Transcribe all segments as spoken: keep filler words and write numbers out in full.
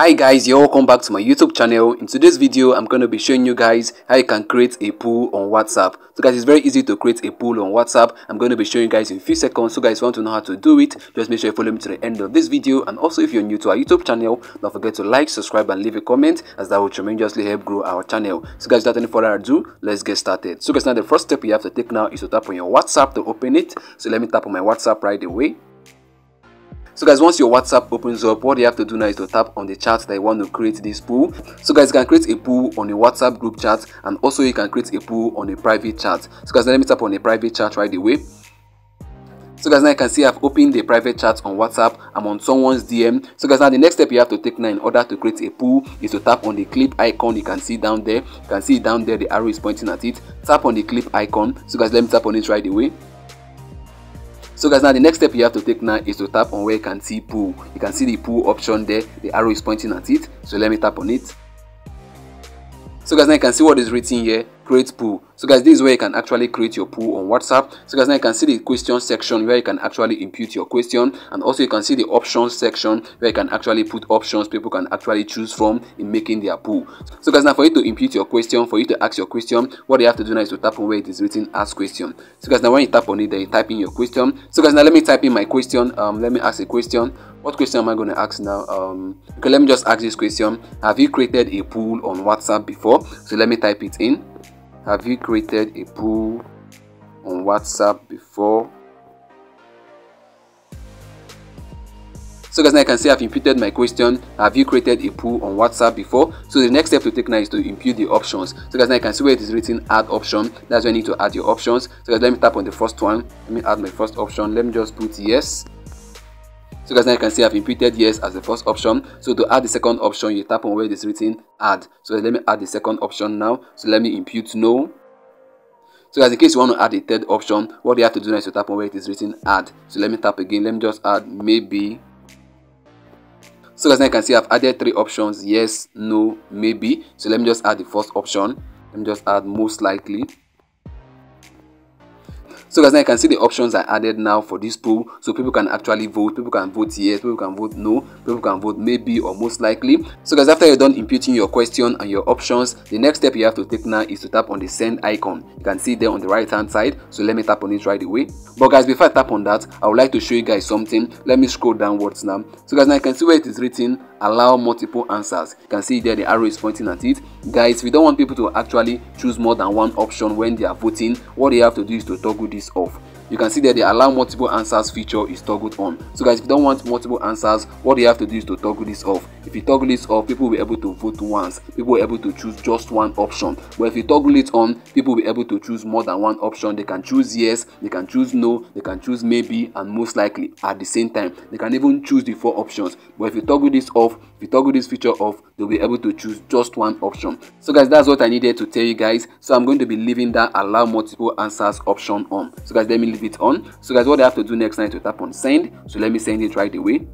Hi guys, you're welcome back to my YouTube channel. In today's video, I'm going to be showing you guys how you can create a pool on WhatsApp. So guys, it's very easy to create a pool on WhatsApp. I'm going to be showing you guys in a few seconds. So guys, if you want to know how to do it, just make sure you follow me to the end of this video. And also, if you're new to our YouTube channel, don't forget to like, subscribe and leave a comment, as that will tremendously help grow our channel. So guys, without any further ado, let's get started. So guys, now the first step you have to take now is to tap on your WhatsApp to open it. So let me tap on my WhatsApp right away. So guys, once your WhatsApp opens up, what you have to do now is to tap on the chat that you want to create this pool. So guys, you can create a pool on a WhatsApp group chat, and also you can create a pool on a private chat. So guys, let me tap on a private chat right away. So guys, now you can see I've opened the private chat on WhatsApp. I'm on someone's D M. So guys, now the next step you have to take now in order to create a pool is to tap on the clip icon. You can see down there. You can see down there the arrow is pointing at it. Tap on the clip icon. So guys, let me tap on it right away. So guys, now the next step you have to take now is to tap on where you can see pool. You can see the pool option there. The arrow is pointing at it. So let me tap on it. So guys, now you can see what is written here. Create pool. So guys, this is where you can actually create your pool on WhatsApp. So guys, now you can see the question section where you can actually input your question, and also you can see the options section where you can actually put options people can actually choose from in making their pool. So guys, now for you to input your question, for you to ask your question, what you have to do now is to tap on where it is written ask question. So guys, now when you tap on it, then you type in your question. So guys, now let me type in my question. Um, let me ask a question. What question am I going to ask now? Um, okay, let me just ask this question. Have you created a pool on WhatsApp before? So let me type it in. Have you created a pool on WhatsApp before? So guys, now I can say I've imputed my question. Have you created a pool on WhatsApp before? So the next step to take now is to impute the options. So guys, now I can see where it is written add option. That's where you need to add your options. So guys, let me tap on the first one. Let me add my first option. Let me just put yes. So guys, now you can see I've imputed yes as the first option. So to add the second option, you tap on where it is written add. So let me add the second option now. So let me impute no. So guys, in case you want to add a third option, what you have to do now is to tap on where it is written add. So let me tap again. Let me just add maybe. So guys, now you can see I've added three options: yes, no, maybe. So let me just add the first option. Let me just add most likely. So guys, now you can see the options are added now for this pool, so people can actually vote. People can vote yes, people can vote no, people can vote maybe or most likely. So guys, after you're done imputing your question and your options, the next step you have to take now is to tap on the send icon. You can see there on the right hand side. So let me tap on it right away. But guys, before I tap on that, I would like to show you guys something. Let me scroll downwards now. So guys, now you can see where it is written allow multiple answers. You can see there the arrow is pointing at it. Guys, we don't want people to actually choose more than one option when they are voting. What they have to do is to toggle this off. You can see that the allow multiple answers feature is toggled on. So guys, if you don't want multiple answers, what you have to do is to toggle this off. If you toggle this off, people will be able to vote once. People will be able to choose just one option. But if you toggle it on, people will be able to choose more than one option. They can choose yes, they can choose no, they can choose maybe and most likely at the same time. They can even choose the four options. But if you toggle this off, if you toggle this feature off, they'll be able to choose just one option. So guys, that's what I needed to tell you guys. So I'm going to be leaving that allow multiple answers option on. So guys, let me leave it on. So guys, what I have to do next night to tap on send. So let me send it right away.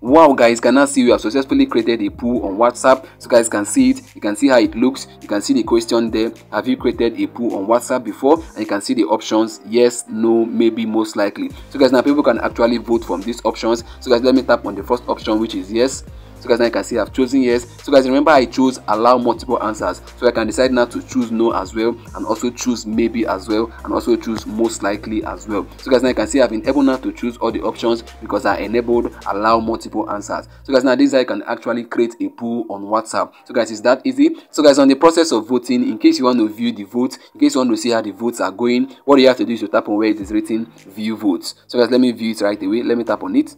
Wow guys, can now see we have successfully created a pool on WhatsApp. So guys can see it. You can see how it looks. You can see the question there. Have you created a pool on WhatsApp before? And you can see the options yes, no, maybe, most likely. So guys, now people can actually vote from these options. So guys, let me tap on the first option, which is yes. So guys, now you can see I've chosen yes. So guys, remember I chose allow multiple answers. So I can decide now to choose no as well, and also choose maybe as well, and also choose most likely as well. So guys, now you can see I've been able now to choose all the options because I enabled allow multiple answers. So guys, now this is how you can actually create a pool on WhatsApp. So guys, it's that easy. So guys, on the process of voting, in case you want to view the votes, in case you want to see how the votes are going, what you have to do is to tap on where it is written view votes. So guys, let me view it right away. Let me tap on it.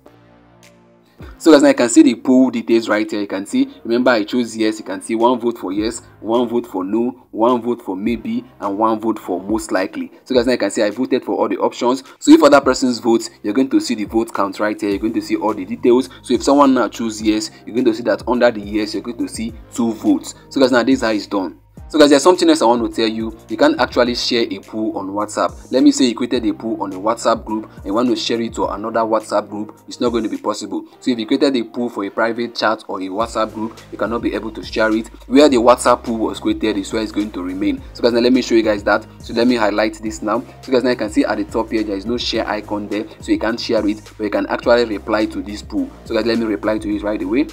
So guys, now you can see the poll details right here. You can see, remember I chose yes. You can see one vote for yes, one vote for no, one vote for maybe, and one vote for most likely. So guys, now you can see I voted for all the options. So if other persons vote, you're going to see the vote count right here. You're going to see all the details. So if someone now chooses yes, you're going to see that under the yes, you're going to see two votes. So guys, now this is how it's done. So guys, there's something else I want to tell you. You can actually share a poll on WhatsApp. Let me say you created a poll on a WhatsApp group and you want to share it to another WhatsApp group. It's not going to be possible. So if you created a poll for a private chat or a WhatsApp group, you cannot be able to share it. Where the WhatsApp poll was created is where it's going to remain. So guys, now let me show you guys that. So let me highlight this now. So guys, now you can see at the top here there is no share icon there, so you can't share it, but you can actually reply to this poll. So guys, let me reply to it right away.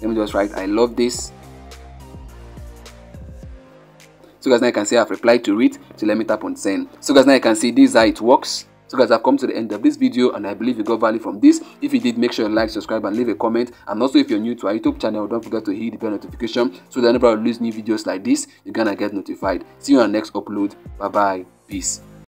Let me just write I love this. So guys, now you can see I've replied to it. So let me tap on send. So guys, now you can see this is how it works. So guys, I've come to the end of this video and I believe you got value from this. If you did, make sure you like, subscribe and leave a comment. And also if you're new to our YouTube channel, don't forget to hit the bell notification so that whenever I release new videos like this, you're gonna get notified. See you on the next upload. Bye bye. Peace.